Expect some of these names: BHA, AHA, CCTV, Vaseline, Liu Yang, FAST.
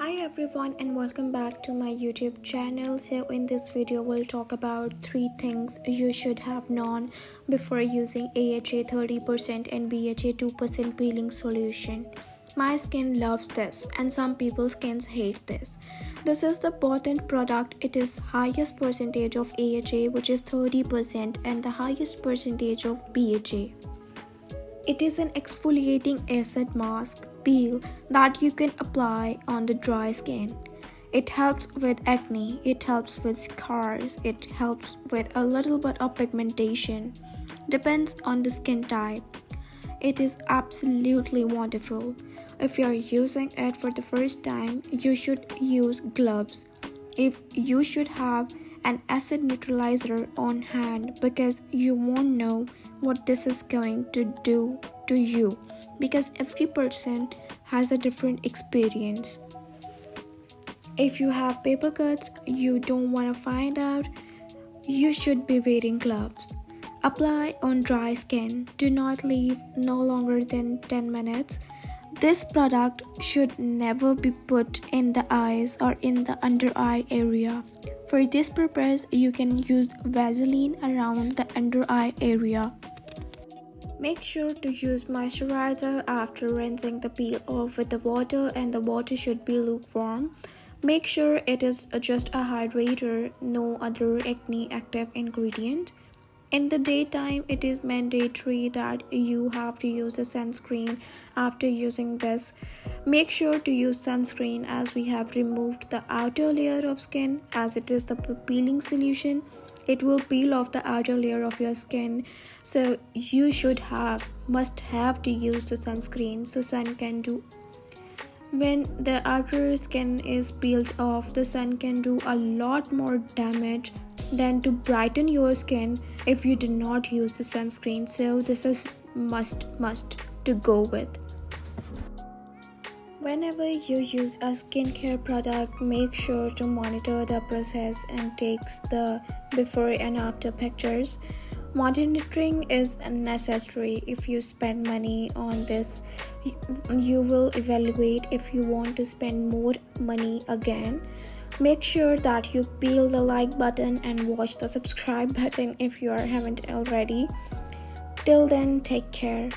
Hi everyone and welcome back to my YouTube channel. So in this video we'll talk about 3 things you should have known before using AHA 30% and BHA 2% peeling solution. My skin loves this and some people's skins hate this. This is the potent product. It is highest percentage of AHA, which is 30%, and the highest percentage of BHA. It is an exfoliating acid mask peel that you can apply on the dry skin. It helps with acne, it helps with scars, it helps with a little bit of pigmentation. Depends on the skin type. It is absolutely wonderful. If you are using it for the first time, you should use gloves. If you should have an acid neutralizer on hand, because you won't know what this is going to do to you, because every person has a different experience. If you have paper cuts you don't want to find out, you should be wearing gloves. Apply on dry skin. Do not leave no longer than 10 minutes. This product should never be put in the eyes or in the under eye area. For this purpose, you can use Vaseline around the under eye area. Make sure to use moisturizer after rinsing the peel off with the water, and the water should be lukewarm. Make sure it is just a hydrator, no other acne active ingredient. In the daytime, it is mandatory that you have to use the sunscreen after using this. Make sure to use sunscreen as we have removed the outer layer of skin. As it is the peeling solution, it will peel off the outer layer of your skin. So you must have to use the sunscreen so sun can do. When the outer skin is peeled off, the sun can do a lot more damage than to brighten your skin if you do not use the sunscreen. So this is must to go with. Whenever you use a skincare product, make sure to monitor the process and takes the before and after pictures. Monitoring is necessary. If you spend money on this, you will evaluate if you want to spend more money again. Make sure that you peel the like button and watch the subscribe button if you haven't already. Till then, take care.